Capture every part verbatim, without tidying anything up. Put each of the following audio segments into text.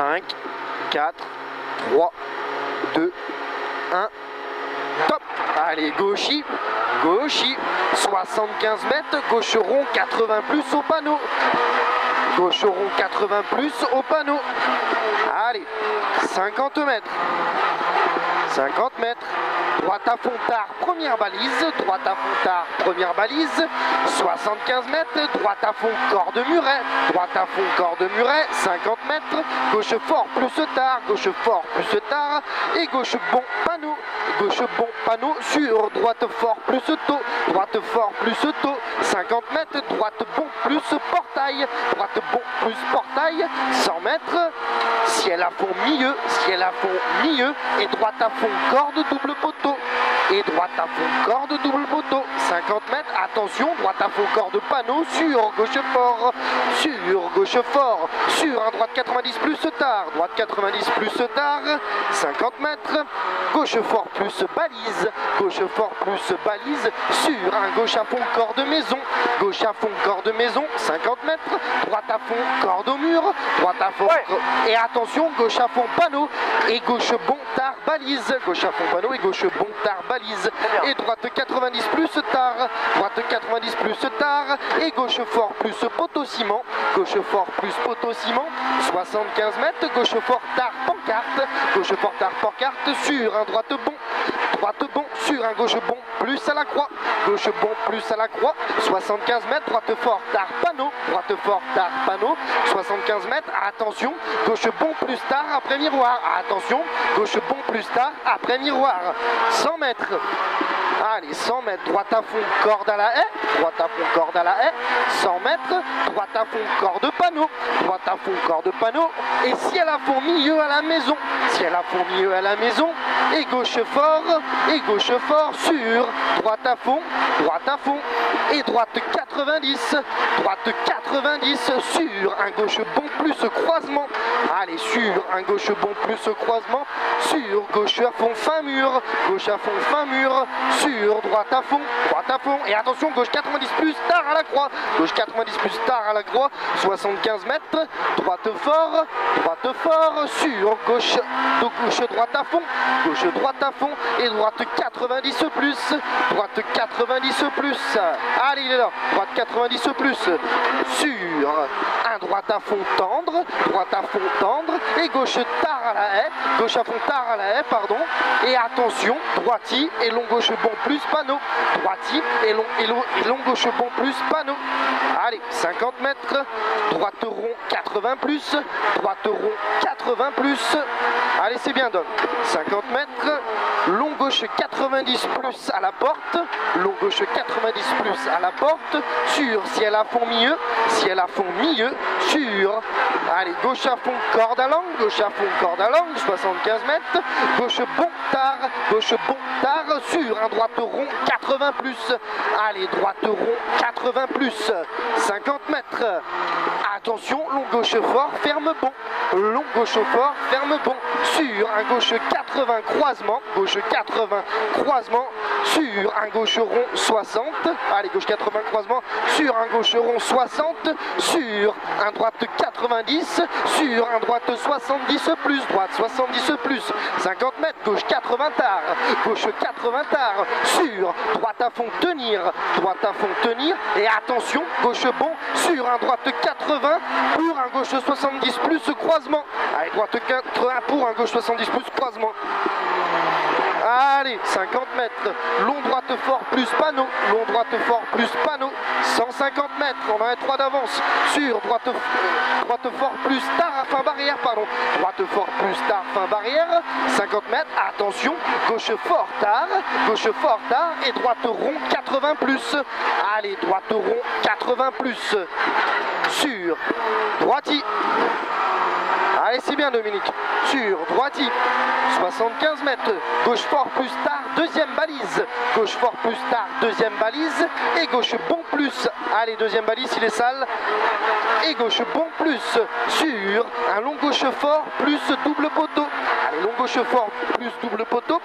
cinq, quatre, trois, deux, un. Top! Allez, gauchy, gauchy. soixante-quinze mètres, gaucheron quatre-vingts plus au panneau. Gaucheron quatre-vingts plus au panneau. Allez, cinquante mètres. cinquante mètres. Droite à Fontard, première balise. Droite à Fontard, première balise. soixante-quinze mètres. Droite à fond, corps de muret. Droite à fond, corps de muret. cinquante mètres. Gauche fort plus tard. Gauche fort plus tard. Et gauche bon panneau. Gauche bon panneau sur. Droite fort plus tôt. Droite fort plus tôt. cinquante mètres. Droite bon plus portail. Droite bon plus portail. cent mètres. Ciel à fond milieu. Ciel à fond milieu. Et droite à fond corde double poteau. Et droite à fond corde double poteau. cinquante mètres. Attention. Droite à fond corde panneau sur. Gauche fort. Sur. Gauche fort. Sur. Un droite quatre-vingt-dix plus tard. Droite quatre-vingt-dix plus tard. cinquante mètres. Gauche fort plus balise. Gauche fort plus balise. Sur. Un gauche à fond corde maison. Gauche à fond corde maison. cinquante mètres. Droite à fond corde au mur. Droite à fond. Ouais. Et attention. Gauche à fond panneau. Et gauche bon tard balise. Gauche à fond panneau et gauche bon tard balise. Et droite quatre-vingt-dix plus tard. Droite quatre-vingt-dix plus tard. Et gauche fort plus poteau ciment. Gauche fort plus poteau ciment. soixante-quinze mètres. Gauche fort tard pancarte. Gauche fort tard pancarte sur un droite bon. Droite bon sur un gauche bon plus à la croix. Gauche bon plus à la croix. soixante-quinze mètres. Droite fort tard panneau. Droite fort tard panneau. soixante-quinze mètres. Attention. Gauche bon plus tard après miroir. Attention. Gauche bon plus tard après miroir. cent mètres. Allez, cent mètres, droite à fond, corde à la haie, droite à fond, corde à la haie, cent mètres, droite à fond, corde panneau, droite à fond, corde panneau, et ciel à fond, milieu à la maison, ciel à fond, milieu à la maison, et gauche fort, et gauche fort, sur, droite à fond, droite à fond, et droite quatre-vingt-dix, droite quatre-vingt-dix, sur, un gauche bon plus croisement, allez, sur, un gauche bon plus croisement, sur, gauche à fond, fin mur, gauche à fond, fin mur, sur, droite à fond, droite à fond, et attention, gauche quatre-vingt-dix plus tard à la croix, gauche quatre-vingt-dix plus tard à la croix, soixante-quinze mètres, droite fort, droite fort, sur, gauche, gauche, droite à fond, gauche, droite à fond, et droite quatre-vingt-dix plus, droite quatre-vingt-dix plus, allez, il est là, droite quatre-vingt-dix plus, sur, un droite à fond tendre, droite à fond tendre, et gauche tard à la haie, gauche à fond tard à la haie, pardon, et attention, droiti et long gauche bon plus panneau, droitier et long, et long, et long gauche bon plus panneau. Allez, cinquante mètres, droite rond quatre-vingts plus, droite rond quatre-vingts plus. Allez, c'est bien, Dom. cinquante mètres, long gauche quatre-vingt-dix plus à la porte, long gauche quatre-vingt-dix plus à la porte, sur ciel à fond milieu, ciel à fond milieu, sur. Allez, gauche à fond corde à langue, gauche à fond corde à langue, soixante-quinze mètres, gauche bon tard, gauche bon tard, sur. Un droite rond quatre-vingts plus. Allez, droite rond quatre-vingts plus. cinquante mètres. Attention, long gauche fort, ferme bon. Long gauche fort, ferme bon. Sur un gauche quatre-vingts croisement. Gauche quatre-vingts croisement. Sur un gauche rond soixante. Allez, gauche quatre-vingts croisement. Sur un gauche rond soixante. Sur un droite quatre-vingt-dix. Sur un droite soixante-dix plus. Droite soixante-dix plus. cinquante mètres. Gauche quatre-vingts tard. Gauche quatre-vingts tard. Sur, droite à fond, tenir, droite à fond, tenir, et attention, gauche bon, sur un droite quatre-vingts, pour un gauche soixante-dix plus, croisement, allez, droite quatre-vingts pour un gauche soixante-dix plus, croisement. Allez, cinquante mètres, long droite fort plus panneau, long droite fort plus panneau, cent cinquante mètres, on en a trois d'avance, sur droite, droite fort plus tard, fin barrière, pardon, droite fort plus tard, fin barrière, cinquante mètres, attention, gauche fort tard, gauche fort tard, et droite rond quatre-vingts plus, allez, droite rond quatre-vingts plus, sur, droiti. Allez, c'est bien, Dominique. Sur, droiti, soixante-quinze mètres. Gauche fort plus tard, deuxième balise. Gauche fort plus tard, deuxième balise. Et gauche bon plus. Allez, deuxième balise, il est sale. Et gauche bon plus. Sur, un long gauche fort plus double poteau. Allez, long gauche fort plus double poteau.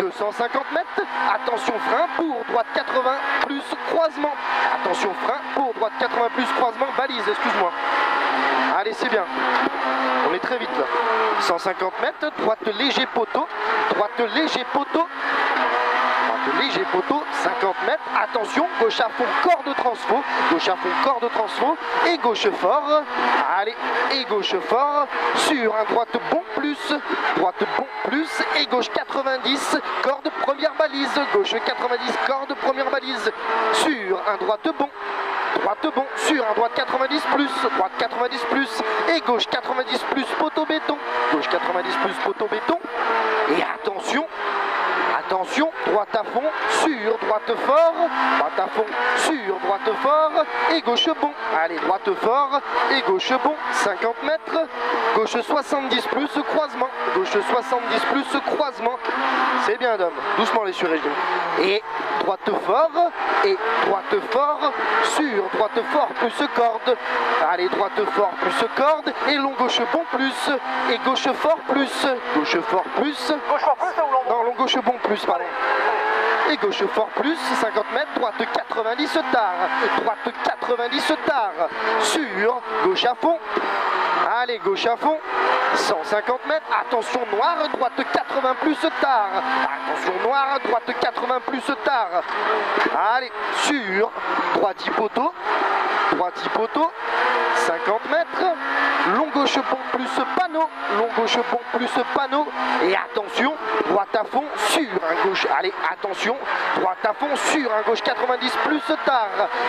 deux cent cinquante mètres. Attention, frein pour droite quatre-vingts plus croisement. Attention, frein pour droite quatre-vingts plus croisement. Balise, excuse-moi. Allez, c'est bien. On est très vite là. cent cinquante mètres, droite léger poteau, droite léger poteau, droite léger poteau, cinquante mètres. Attention, gauche à fond, corps de transfo, gauche à fond, corps de transfo, et gauche fort. Allez, et gauche fort, sur un droite bon plus, droite bon plus, et gauche quatre-vingt-dix, corde première balise, gauche quatre-vingt-dix, corde première balise, sur un droite bon. Droite bon, sur un droite quatre-vingt-dix plus, droite quatre-vingt-dix plus, et gauche quatre-vingt-dix plus, poteau béton, gauche quatre-vingt-dix plus, poteau béton, et attention, attention, droite à fond, sur, droite fort, droite à fond, sur, droite fort, et gauche bon, allez, droite fort, et gauche bon, cinquante mètres, gauche soixante-dix plus, croisement, gauche soixante-dix plus, croisement, c'est bien Dom, doucement les surrégions, et droite fort, et droite fort, sur, droite fort plus corde, allez, droite fort plus corde, et long gauche bon plus, et gauche fort plus, gauche fort plus, gauche fort plus ou long? Non, long gauche bon plus, pardon. Et gauche fort plus, cinquante mètres, droite quatre-vingt-dix tard, droite quatre-vingt-dix tard, sur, gauche à fond, allez, gauche à fond, cent cinquante mètres, attention noir, droite quatre-vingts plus tard, attention noir, droite quatre-vingts plus tard, allez, sur, droite poteau, droite poteau, cinquante mètres, long gauche bon plus panneau, long gauche bon plus panneau, et attention, droite à fond, sur un gauche, allez, attention, droite à fond, sur un gauche quatre-vingt-dix plus tard,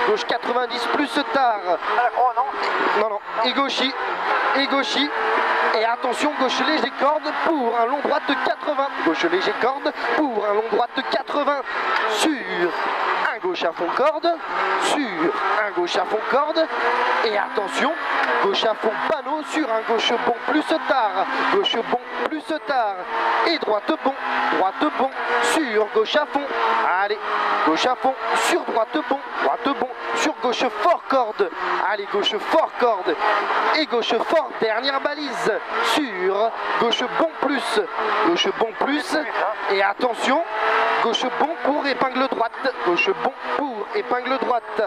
gauche quatre-vingt-dix plus tard, à la croix, non, non, non, et gauchy, et gauchy, et attention, gauche léger corde pour un long droite quatre-vingts, gauche léger corde pour un long droite quatre-vingts, sur un gauche à fond corde, sur un gauche à fond corde, et attention, gauche à fond panneau sur un gauche bon plus tard, gauche bon plus tard, et droite bon, droite bon, sur gauche à fond, allez, gauche à fond, sur droite bon, droite bon, sur gauche fort corde, allez, gauche fort corde, et gauche fort dernière balise, sur gauche bon plus, gauche bon plus, et attention, gauche bon pour épingle droite, gauche bon pour épingle droite.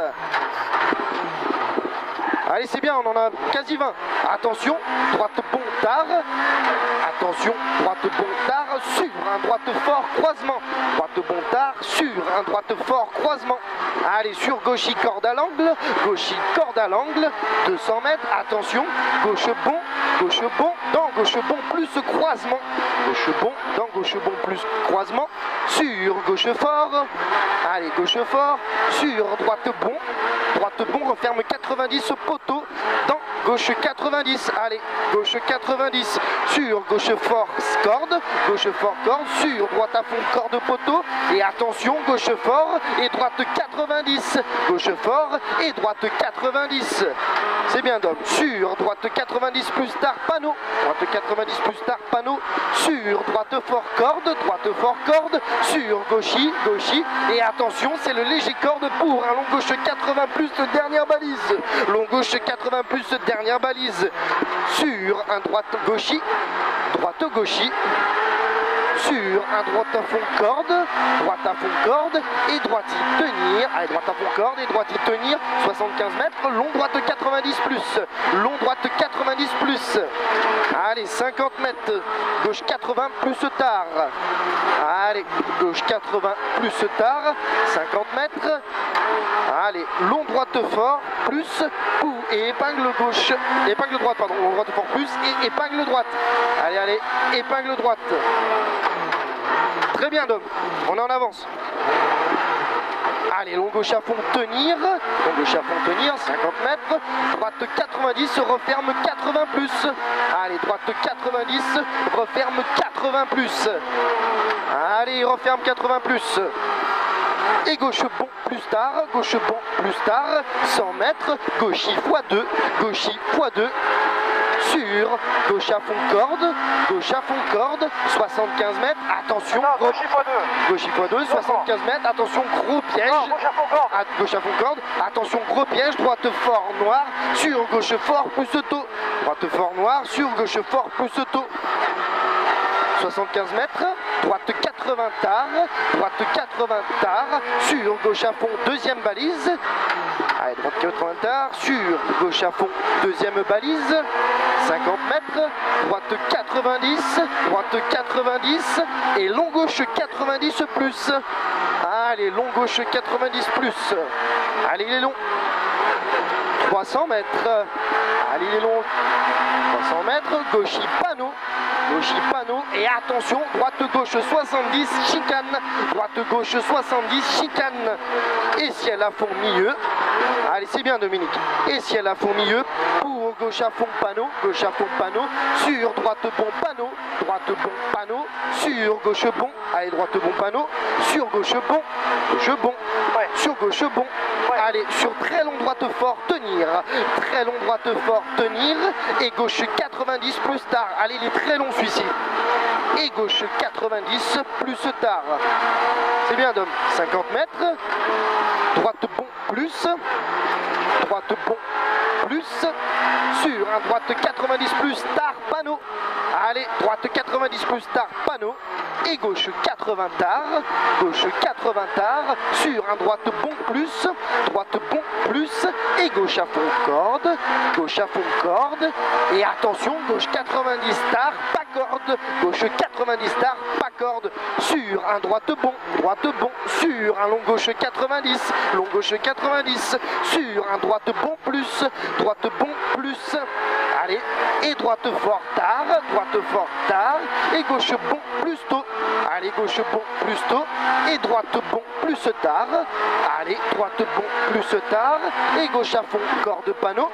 Allez, c'est bien, on en a quasi vingt. Attention, droite bon tard. Attention, droite bon tard sur un droite fort croisement. Droite bon tard sur un droite fort croisement. Allez, sur gauchy corde à l'angle. Gauchy corde à l'angle. deux cents mètres. Attention, gauche bon, gauche bon, dans gauche bon plus croisement. Gauche bon, dans gauche bon plus croisement. Sur gauche fort. Allez, gauche fort. Sur droite bon. Droite bon, referme quatre-vingt-dix poteau dans gauche quatre-vingt-dix, allez, gauche quatre-vingt-dix, sur gauche fort corde, gauche fort corde, sur droite à fond corde poteau, et attention, gauche fort et droite quatre-vingt-dix, gauche fort et droite quatre-vingt-dix, c'est bien Dom, sur droite quatre-vingt-dix plus tard panneau, droite quatre-vingt-dix plus tard panneau, sur droite fort corde, droite fort corde, sur gauchy, gauchy, et attention, c'est le léger corde pour un long gauche quatre-vingts plus de dernière balise, long gauche quatre-vingts plus dernière balise, sur un droite gauchy, droite gauchy, sur un droite à fond corde, droite à fond corde, et droite y tenir, allez, droite à fond corde, et droite y tenir, soixante-quinze mètres, long droite quatre-vingt-dix plus, long droite quatre-vingt-dix plus, allez, cinquante mètres, gauche quatre-vingts plus tard, allez, gauche quatre-vingts plus tard, cinquante mètres, allez, long droite fort plus, pour, et épingle gauche, épingle droite, pardon, long droite fort plus, et épingle droite, allez, allez, épingle droite. Très bien Dom, on est en avance. Allez, long gauche à fond tenir, long gauche à fond tenir, cinquante mètres, droite quatre-vingt-dix, referme quatre-vingts plus. Allez, droite quatre-vingt-dix, referme quatre-vingts plus. Allez, referme quatre-vingts plus. Et gauche bon plus tard, gauche bon plus tard, cent mètres, gauchy fois deux, gauchy fois deux. Sur gauche à fond corde, gauche à fond corde, soixante-quinze mètres, attention, non, gauche fois deux, soixante-quinze mètres, attention, gros piège, non, gauche, à fond corde. À, gauche à fond corde, attention, gros piège, droite fort noir, sur gauche fort plus tôt, droite fort noir, sur gauche fort plus tôt, soixante-quinze mètres, droite quatre-vingts tard, droite quatre-vingts tard, sur gauche à fond, deuxième balise. Allez, droite quatre-vingts tard, sur gauche à fond, deuxième balise. cinquante mètres, droite quatre-vingt-dix, droite quatre-vingt-dix et long gauche quatre-vingt-dix plus. Allez, long gauche quatre-vingt-dix plus. Allez, il est long. trois cents mètres. Allez, il est long. trois cents mètres, gauche panneau. Gauche panneau et attention, droite-gauche soixante-dix, chicane. Droite-gauche soixante-dix, chicane. Et ciel à fond milieu. Allez, c'est bien Dominique. Et ciel à fond milieu. Pour gauche à fond panneau. Gauche à fond panneau. Sur droite bon panneau. Droite bon panneau. Sur gauche bon. Allez, droite bon panneau. Sur gauche bon. Gauche bon. Ouais. Sur gauche bon. Ouais. Allez, sur très long droite fort, tenir. Très long droite fort, tenir. Et gauche quatre-vingt-dix plus tard. Allez, il est très long celui-ci. Et gauche quatre-vingt-dix plus tard. C'est bien Dom. cinquante mètres. Droite bon plus. Droite bon plus. Sur un droite quatre-vingt-dix plus tard panneau. Allez, droite quatre-vingt-dix plus tard panneau. Et gauche quatre-vingts tard. Gauche quatre-vingts tard. Sur un droite bon plus. Droite bon plus. Et gauche à fond corde. Gauche à fond corde. Et attention, gauche quatre-vingt-dix tard, pas corde. Gauche quatre-vingt-dix tard, pas corde. Sur un droite bon. Droite bon. Sur un long gauche quatre-vingt-dix. Long gauche quatre-vingt-dix. Sur un droite bon plus. Droite bon plus. Allez. Et droite fort tard. Droite fort tard. Et gauche bon plus tôt. Allez, gauche bon plus tôt et droite bon plus tard. Allez, droite bon plus tard et gauche à fond, corde panneau.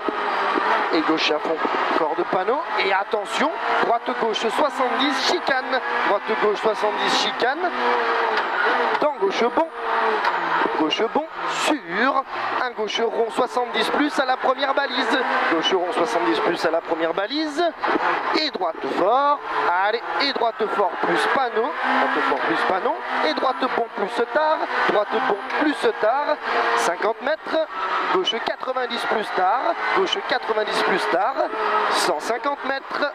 Et gauche à fond, corde panneau. Et attention, droite gauche soixante-dix, chicane. Droite gauche soixante-dix, chicane. Dans gauche bon. Gauche bon sur un gauche rond soixante-dix plus à la première balise. Gauche rond soixante-dix plus à la première balise. Et droite fort. Allez, et droite fort plus panneau. Droite fort plus panneau. Et droite bon plus tard. Droite bon plus tard. cinquante mètres. Gauche quatre-vingt-dix plus tard. Gauche quatre-vingt-dix plus tard. cent cinquante mètres.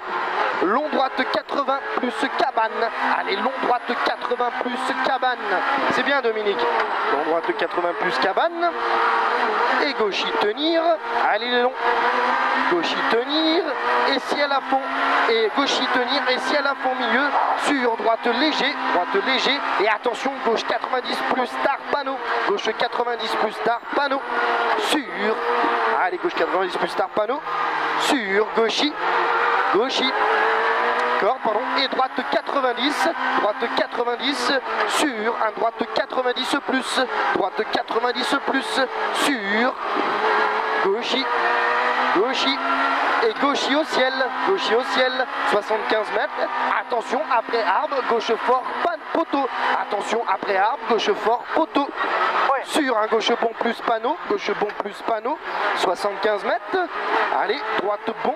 Long droite quatre-vingts plus cabane. Allez, long droite quatre-vingts plus cabane. C'est bien Dominique. Long droite quatre-vingts plus cabane. Et gauche y tenir. Allez, les longs. Gauche y tenir. Et ciel à fond. Et gauche y tenir. Et ciel à fond milieu. Sur droite léger. Droite léger. Et attention, gauche quatre-vingt-dix plus tard panneau. Gauche quatre-vingt-dix plus tard panneau. Sur. Allez, gauche quatre-vingt-dix plus tard panneau. Sur. Gauche y. Gauche y. Pardon, et droite quatre-vingt-dix, droite quatre-vingt-dix sur un droite quatre-vingt-dix plus, droite quatre-vingt-dix plus sur gauchy, gauchy et gauchy au ciel, gauchy au ciel, soixante-quinze mètres. Attention après arbre, gauche fort, panneau, poteau. Attention après arbre, gauche fort, poteau. Sur un gauche bon plus panneau, gauche bon plus panneau, soixante-quinze mètres. Allez, droite bon,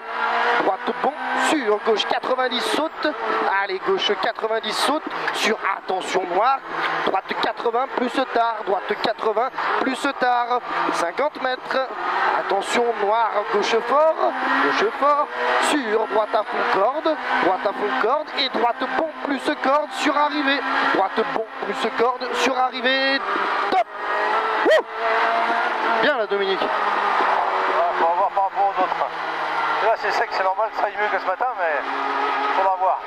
droite bon, sur gauche quatre-vingt-dix saute. Allez, gauche quatre-vingt-dix saute, sur attention noir, droite quatre-vingts plus tard, droite quatre-vingts plus tard, cinquante mètres. Attention noir, gauche fort, gauche fort, sur droite à fond corde, droite à fond corde et droite bon plus corde sur arrivée, droite bon plus corde sur arrivée, top. Wouh! Bien là Dominique. Ah, faut avoir par rapport aux autres. Là c'est sec, c'est normal, ça aille mieux que ce matin, mais faudra voir.